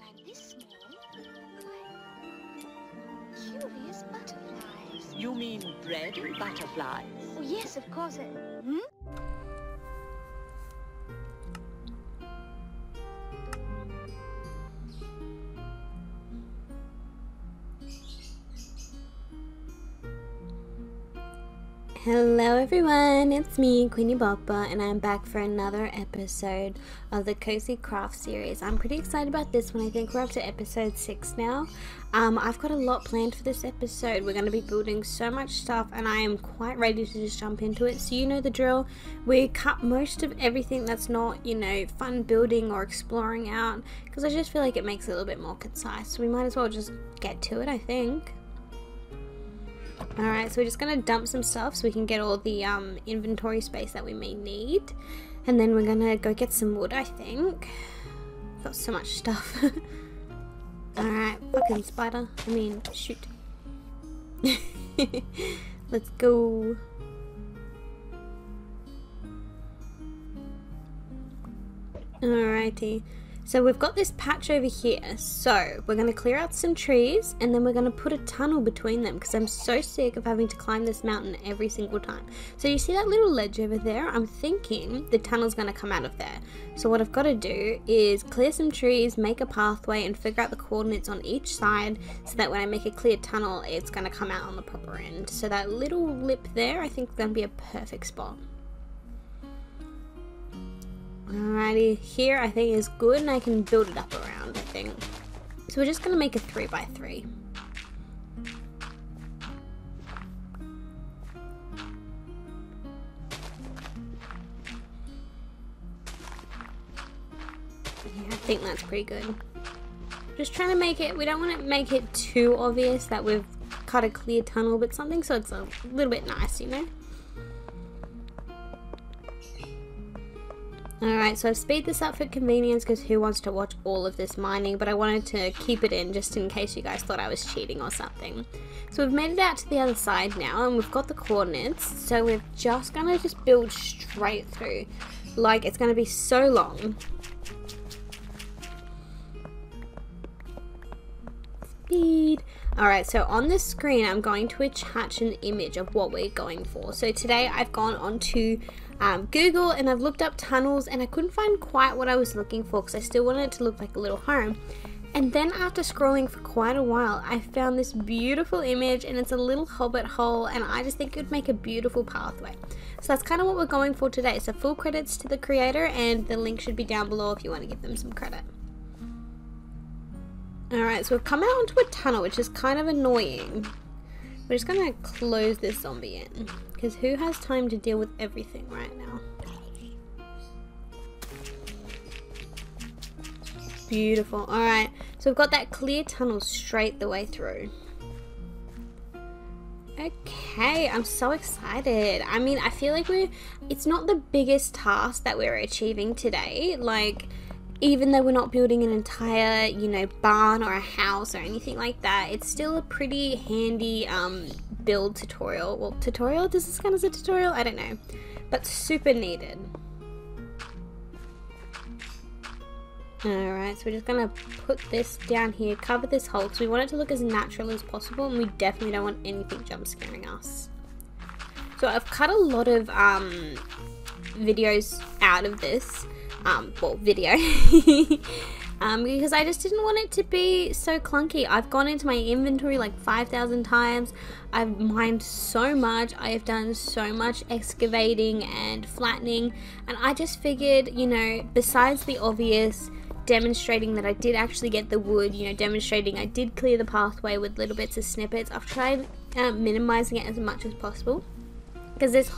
when I'm this small, like curious butterflies. You mean bread and butterflies? Oh, yes, of course. Hello everyone, it's me, QueenieBotBot, and I'm back for another episode of the Cozy Craft series. I'm pretty excited about this one. I think we're up to episode 6 now. I've got a lot planned for this episode. We're going to be building so much stuff, and I am quite ready to just jump into it. So you know the drill. We cut most of everything that's not, you know, fun building or exploring out, because I just feel like it makes it a little bit more concise. So we might as well just get to it, I think. Alright, so we're just going to dump some stuff so we can get all the inventory space that we may need. And then we're going to go get some wood, I think. Got so much stuff. Alright, fucking spider. I mean, shoot. Let's go. Alrighty. So we've got this patch over here, so we're going to clear out some trees and then we're going to put a tunnel between them because I'm so sick of having to climb this mountain every single time. So you see that little ledge over there? I'm thinking the tunnel's going to come out of there. So what I've got to do is clear some trees, make a pathway and figure out the coordinates on each side so that when I make a clear tunnel it's going to come out on the proper end. So that little lip there I think is going to be a perfect spot. Alrighty, here I think is good and I can build it up around, I think. So we're just going to make a 3x3. Yeah, I think that's pretty good. Just trying to make it, we don't want to make it too obvious that we've cut a clear tunnel but something, so it's a little bit nice, you know? Alright, so I've sped this up for convenience because who wants to watch all of this mining, but I wanted to keep it in just in case you guys thought I was cheating or something. So we've made it out to the other side now and we've got the coordinates, so we're just going to just build straight through. Like, it's going to be so long. Speed. Alright, so on this screen I'm going to attach an image of what we're going for. So today I've gone on to Google and I've looked up tunnels and I couldn't find quite what I was looking for because I still wanted it to look like a little home. And then after scrolling for quite a while I found this beautiful image and it's a little hobbit hole and I just think it would make a beautiful pathway. So that's kind of what we're going for today. So full credits to the creator and the link should be down below if you want to give them some credit. Alright, so we've come out onto a tunnel which is kind of annoying. We're just going to close this zombie in, because who has time to deal with everything right now? Beautiful. Alright, so we've got that clear tunnel straight the way through. Okay, I'm so excited. I mean, I feel like it's not the biggest task that we're achieving today, like, even though we're not building an entire, you know, barn or a house or anything like that, it's still a pretty handy build tutorial. Well, tutorial? Does this count as a tutorial? I don't know. But super needed. Alright, so we're just going to put this down here, cover this hole, because we want it to look as natural as possible, and we definitely don't want anything jump scaring us. So I've cut a lot of videos out of this. Video because I just didn't want it to be so clunky. I've gone into my inventory like 5,000 times. I've mined so much. I have done so much excavating and flattening, and I just figured, you know, besides the obvious demonstrating that I did actually get the wood, you know, demonstrating I did clear the pathway with little bits of snippets, I've tried minimizing it as much as possible because this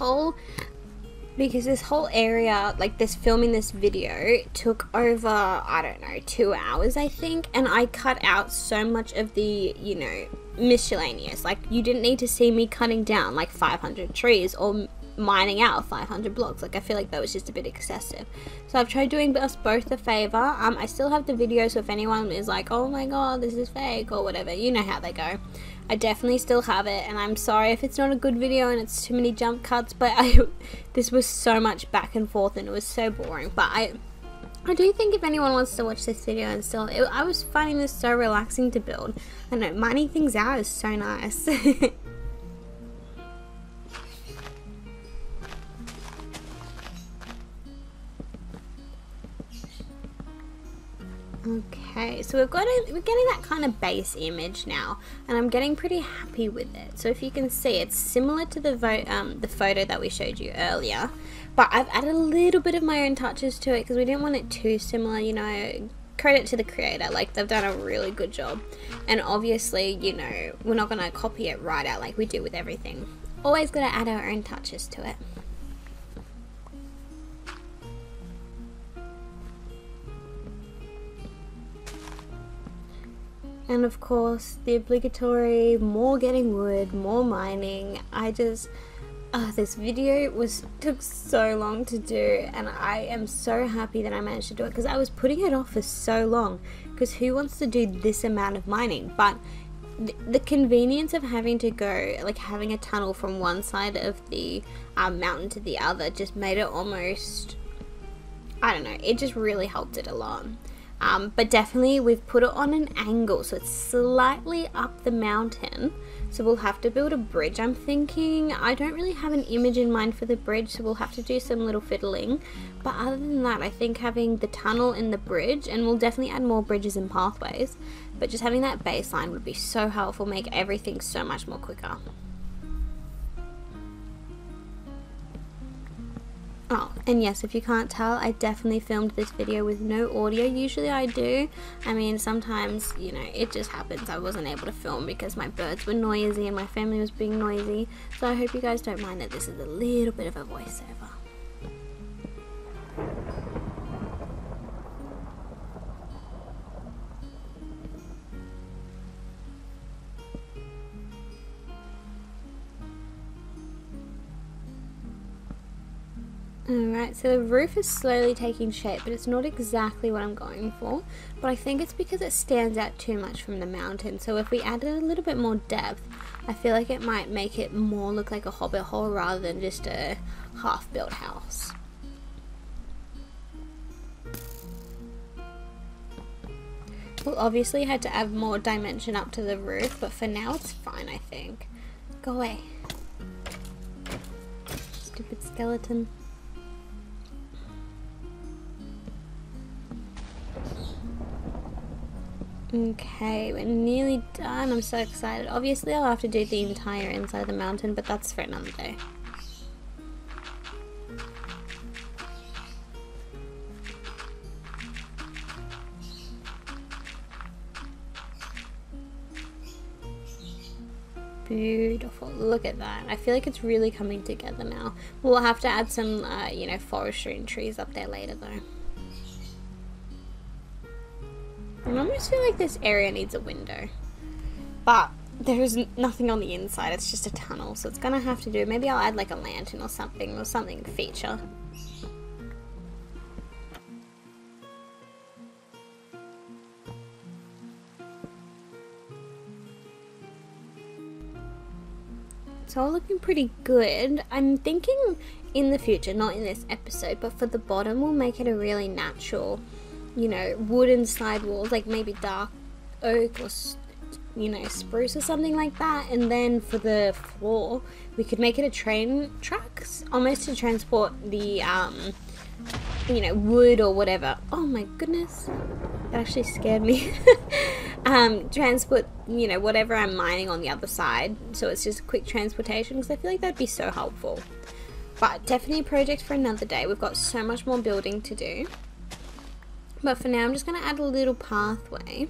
whole area, like this filming this video, took over, I don't know, 2 hours I think, and I cut out so much of the, you know, miscellaneous. Like, you didn't need to see me cutting down like 500 trees or mining out 500 blocks. Like, I feel like that was just a bit excessive. So I've tried doing us both a favor. I still have the video, so if anyone is like, oh my god, this is fake or whatever, you know how they go. I definitely still have it, and I'm sorry if it's not a good video and it's too many jump cuts, but this was so much back and forth and it was so boring, but I I do think if anyone wants to watch this video and still, I was finding this so relaxing to build. I know, mining things out is so nice. Okay, so we're getting that kind of base image now, and I'm getting pretty happy with it. So if you can see, it's similar to the photo that we showed you earlier, but I've added a little bit of my own touches to it because we didn't want it too similar, you know. Credit to the creator, like they've done a really good job, and obviously, you know, we're not going to copy it right out like we do with everything. Always got to add our own touches to it. And of course, the obligatory, more getting wood, more mining. I just, this video took so long to do, and I am so happy that I managed to do it because I was putting it off for so long, because who wants to do this amount of mining? But the convenience of having to go, like having a tunnel from one side of the mountain to the other just made it almost, I don't know, it just really helped it a lot. But definitely we've put it on an angle, so it's slightly up the mountain, so we'll have to build a bridge. I'm thinking, I don't really have an image in mind for the bridge, so we'll have to do some little fiddling, but other than that, I think having the tunnel and the bridge, and we'll definitely add more bridges and pathways, but just having that baseline would be so helpful, make everything so much more quicker. Oh, and yes, if you can't tell, I definitely filmed this video with no audio. Usually I do. I mean, sometimes, you know, it just happens. I wasn't able to film because my birds were noisy and my family was being noisy. So I hope you guys don't mind that this is a little bit of a voiceover. Alright, so the roof is slowly taking shape, but it's not exactly what I'm going for, but I think it's because it stands out too much from the mountain, so if we added a little bit more depth, I feel like it might make it more look like a hobbit hole rather than just a half-built house. We'll obviously have to add more dimension up to the roof, but for now it's fine, I think. Go away. Stupid skeleton. Okay, we're nearly done. I'm so excited. Obviously, I'll have to do the entire inside of the mountain, but that's for another day. Beautiful. Look at that. I feel like it's really coming together now. We'll have to add some, you know, forestry and trees up there later, though. I almost feel like this area needs a window, but there is nothing on the inside, it's just a tunnel, so it's gonna have to do. Maybe I'll add like a lantern or something feature. It's all looking pretty good. I'm thinking in the future, not in this episode, but for the bottom we'll make it a really natural, you know, wooden side walls, like maybe dark oak or, you know, spruce or something like that. And then for the floor, we could make it a train tracks, almost to transport the, you know, wood or whatever. Oh my goodness, that actually scared me. Transport, you know, whatever I'm mining on the other side. So it's just quick transportation, because I feel like that'd be so helpful. But definitely a project for another day. We've got so much more building to do. But for now, I'm just going to add a little pathway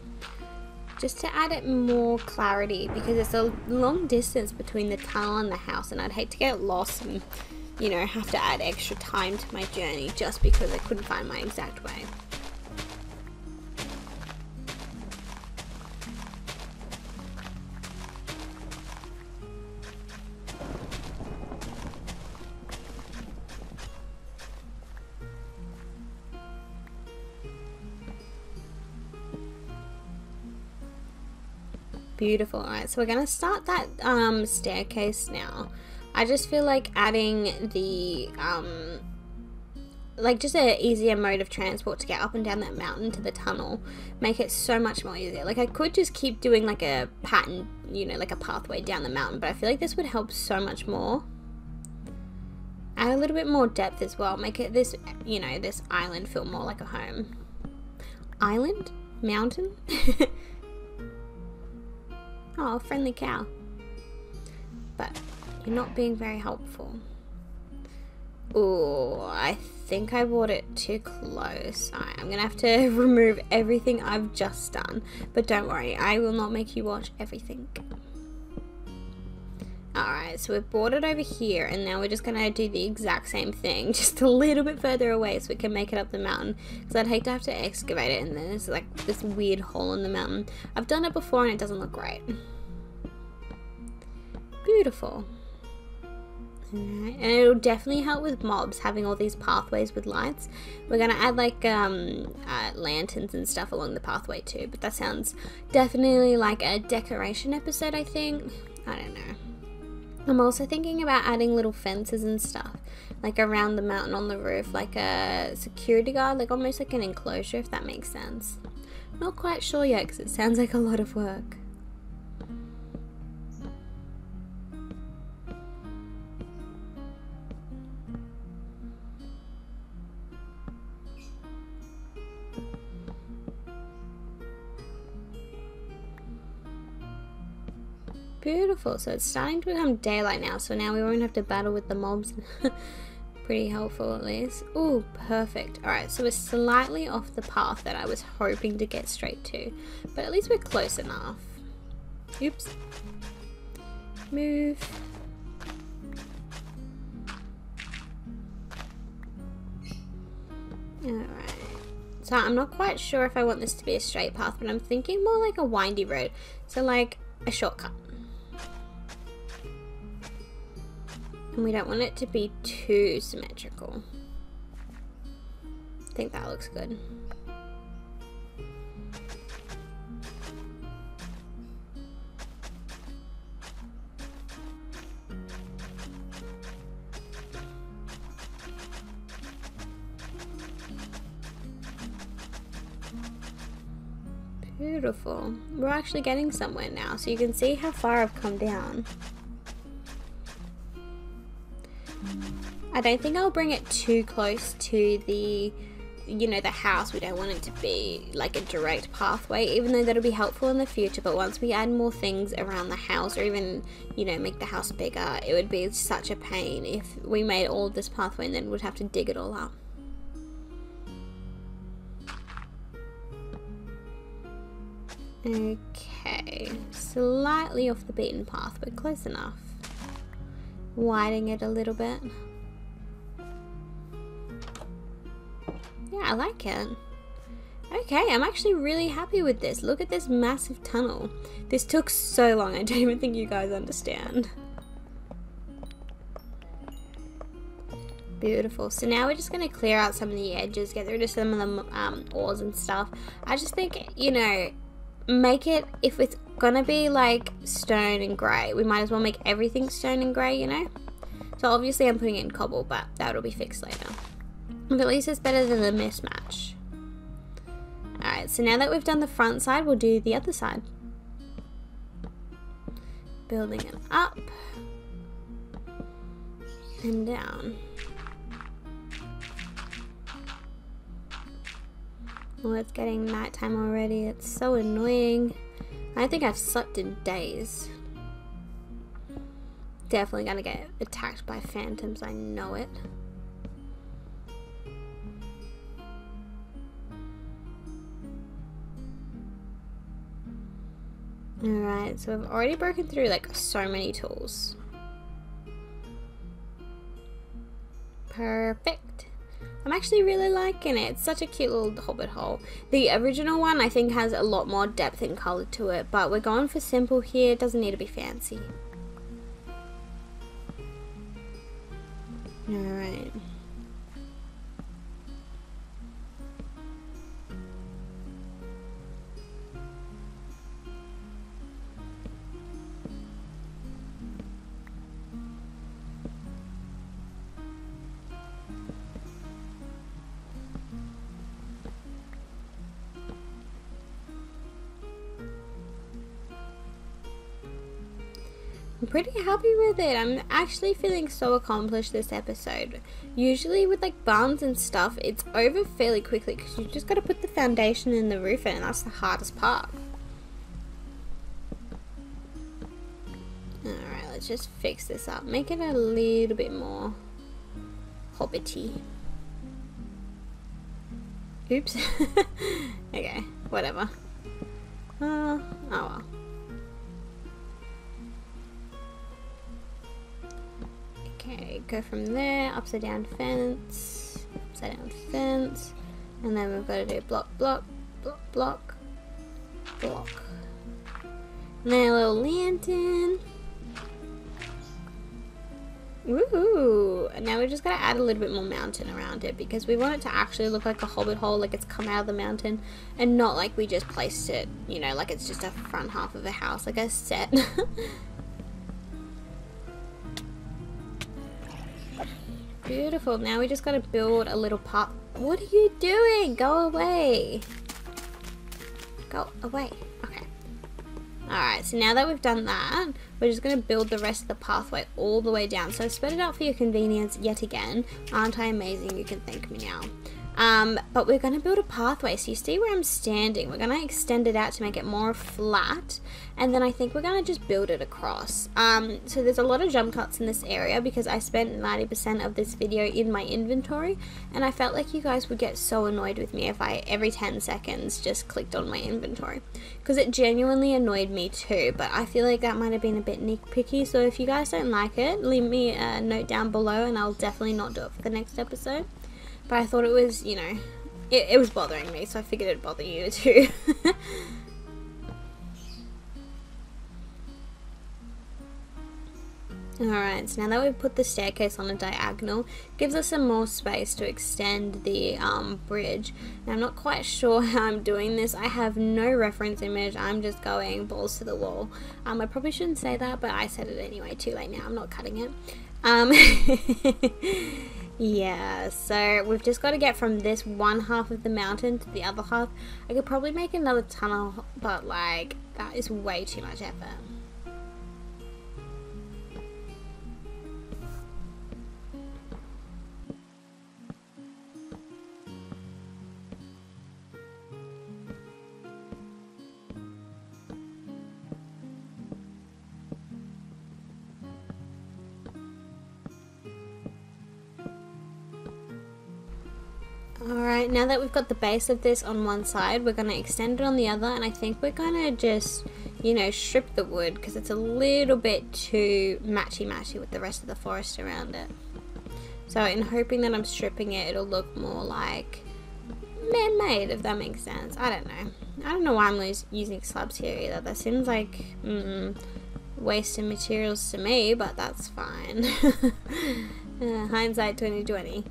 just to add it more clarity, because it's a long distance between the tunnel and the house, and I'd hate to get lost and, you know, have to add extra time to my journey just because I couldn't find my exact way. Beautiful. Alright, so we're going to start that staircase now. I just feel like adding the like just an easier mode of transport to get up and down that mountain to the tunnel, make it so much more easier. Like I could just keep doing like a pattern, you know, like a pathway down the mountain, but I feel like this would help so much more. Add a little bit more depth as well, make it this, you know, this island feel more like a home. Island? Mountain? Oh, friendly cow. But you're not being very helpful. Ooh, I think I brought it too close. Alright, I'm gonna have to remove everything I've just done. But don't worry, I will not make you watch everything. Alright, so we've brought it over here, and now we're just gonna do the exact same thing, just a little bit further away so we can make it up the mountain. Because I'd hate to have to excavate it, and then there's like this weird hole in the mountain. I've done it before and it doesn't look right. Beautiful. Alright, and it'll definitely help with mobs having all these pathways with lights. We're gonna add like lanterns and stuff along the pathway too, but that sounds definitely like a decoration episode, I think. I don't know. I'm also thinking about adding little fences and stuff, like around the mountain on the roof, like a security guard, like almost like an enclosure, if that makes sense. Not quite sure yet, because it sounds like a lot of work. Beautiful. So it's starting to become daylight now, so now we won't have to battle with the mobs. Pretty helpful at least. Oh, perfect. Alright, so we're slightly off the path that I was hoping to get straight to, but at least we're close enough. Oops. Move. Alright. So I'm not quite sure if I want this to be a straight path, but I'm thinking more like a windy road, so like a shortcut. And we don't want it to be too symmetrical. I think that looks good. Beautiful. We're actually getting somewhere now, so you can see how far I've come down. I don't think I'll bring it too close to the, you know, the house. We don't want it to be like a direct pathway, even though that'll be helpful in the future. But once we add more things around the house, or even, you know, make the house bigger, it would be such a pain if we made all of this pathway and then we'd have to dig it all up. Okay, slightly off the beaten path, but close enough. Widening it a little bit. Yeah, I like it. Okay, I'm actually really happy with this. Look at this massive tunnel. This took so long, I don't even think you guys understand. Beautiful. So now we're just going to clear out some of the edges, get rid of some of the ores and stuff. I just think, you know, make it, if it's gonna be like stone and grey, we might as well make everything stone and grey, you know. So obviously I'm putting it in cobble, but that'll be fixed later, but at least it's better than the mismatch. Alright, so now that we've done the front side, we'll do the other side, building it up and down. Well, it's getting nighttime already. It's so annoying. I think I've slept in days. Definitely gonna get attacked by phantoms, I know it. Alright, so I've already broken through like so many tools. Perfect. I'm actually really liking it. It's such a cute little hobbit hole. The original one I think has a lot more depth and colour to it, but we're going for simple here. It doesn't need to be fancy. Alright. I'm pretty happy with it. I'm actually feeling so accomplished this episode. Usually with like barns and stuff, it's over fairly quickly because you just got to put the foundation in the roof and that's the hardest part. Alright, let's just fix this up. Make it a little bit more hobbity. Oops. Okay, whatever. Oh well. Okay, go from there, upside down fence, and then we've got to do block, block, block, block, block. And then a little lantern. Woohoo! And now we've just got to add a little bit more mountain around it because we want it to actually look like a hobbit hole, like it's come out of the mountain, and not like we just placed it, you know, like it's just a front half of a house, like a set. Beautiful. Now we just got to build a little path. What are you doing? Go away. Go away. Okay. Alright, so now that we've done that, we're just going to build the rest of the pathway all the way down. So I've spread it out for your convenience yet again. Aren't I amazing? You can thank me now. But we're going to build a pathway. So you see where I'm standing. We're going to extend it out to make it more flat. And then I think we're going to just build it across. So there's a lot of jump cuts in this area because I spent 90% of this video in my inventory. And I felt like you guys would get so annoyed with me if I, every 10 seconds, just clicked on my inventory. Because it genuinely annoyed me too. But I feel like that might have been a bit nitpicky. So if you guys don't like it, leave me a note down below and I'll definitely not do it for the next episode. But I thought it was, you know, it was bothering me, so I figured it'd bother you too. Alright, so now that we've put the staircase on a diagonal, gives us some more space to extend the bridge. Now, I'm not quite sure how I'm doing this. I have no reference image. I'm just going balls to the wall. I probably shouldn't say that, but I said it anyway. Too late now. I'm not cutting it. Yeah, so we've just got to get from this one half of the mountain to the other half. I could probably make another tunnel, but like, that is way too much effort. Alright, now that we've got the base of this on one side, we're going to extend it on the other, and I think we're going to just, you know, strip the wood because it's a little bit too matchy-matchy with the rest of the forest around it. So in hoping that I'm stripping it, it'll look more like man-made, if that makes sense. I don't know. I don't know why I'm using slabs here either. That seems like wasted materials to me, but that's fine. Hindsight 2020.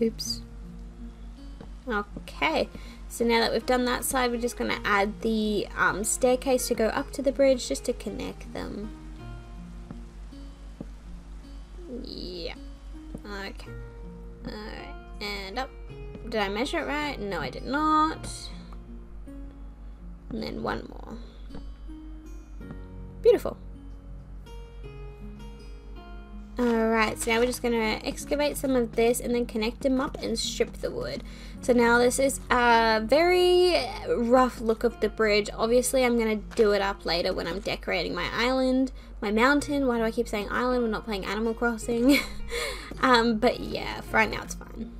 Oops. Okay, so now that we've done that side, we're just going to add the staircase to go up to the bridge just to connect them. Yeah. Okay. Alright, and up. Did I measure it right? No, I did not. And then one more. Beautiful. Alright, so now we're just going to excavate some of this and then connect them up and strip the wood. So now this is a very rough look of the bridge. Obviously, I'm going to do it up later when I'm decorating my island, my mountain. Why do I keep saying island? We're not playing Animal Crossing. But yeah, for right now it's fine.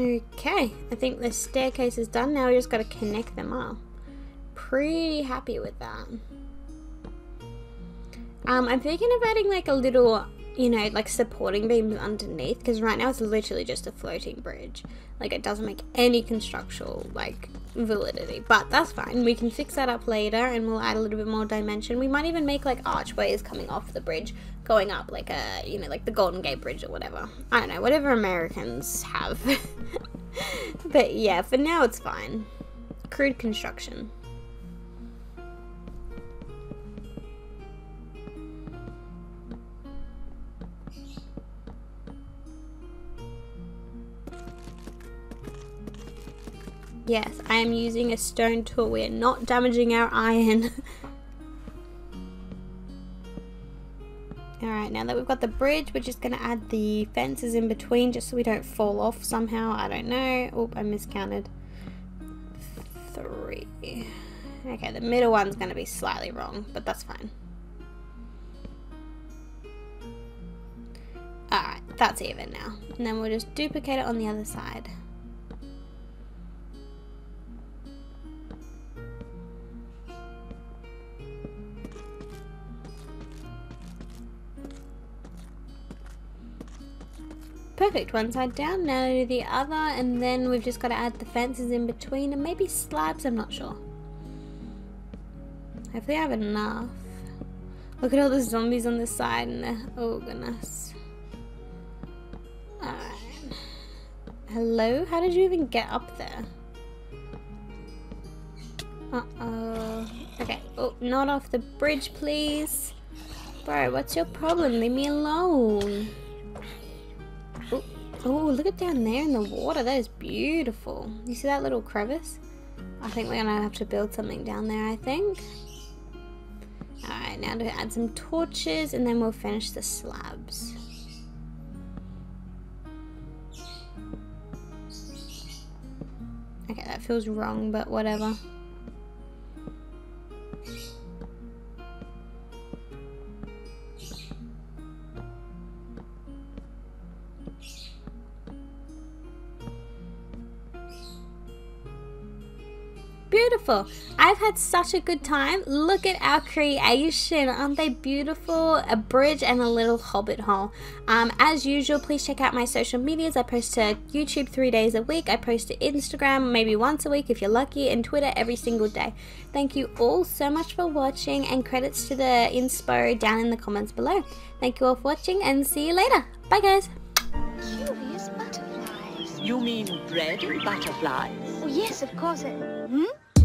Okay, I think the staircase is done. Now we just got to connect them up. Pretty happy with that. I'm thinking of adding like a little you know, like supporting beams underneath, because right now it's literally just a floating bridge. Like, it doesn't make any constructural, like, validity, but that's fine. We can fix that up later and we'll add a little bit more dimension. We might even make, like, archways coming off the bridge, going up, like, a, you know, like the Golden Gate Bridge or whatever. I don't know, whatever Americans have. But yeah, for now it's fine. Crude construction. Yes, I am using a stone tool. We are not damaging our iron. Alright, now that we've got the bridge, we're just going to add the fences in between just so we don't fall off somehow. I don't know. Oh, I miscounted. 3. Okay, the middle one's going to be slightly wrong, but that's fine. Alright, that's even now. And then we'll just duplicate it on the other side. Perfect, one side down, now do the other, and then we've just got to add the fences in between and maybe slabs, I'm not sure. Hopefully I have enough. Look at all the zombies on this side and the, oh goodness. Alright. Hello? How did you even get up there? Uh-oh. Okay, oh, not off the bridge, please. Bro, what's your problem? Leave me alone. Oh, look at down there in the water. That is beautiful. You see that little crevice? I think we're going to have to build something down there, I think. Alright, now to add some torches and then we'll finish the slabs. Okay, that feels wrong, but whatever. Beautiful. I've had such a good time. Look at our creation. Aren't they beautiful? A bridge and a little hobbit hole. As usual, please check out my social medias. I post to YouTube 3 days a week. I post to Instagram maybe once a week if you're lucky, and Twitter every single day. Thank you all so much for watching, and credits to the inspo down in the comments below. Thank you all for watching and see you later. Bye guys. Curious butterflies. You mean bread and butterflies? Oh yes, of course. Hmm?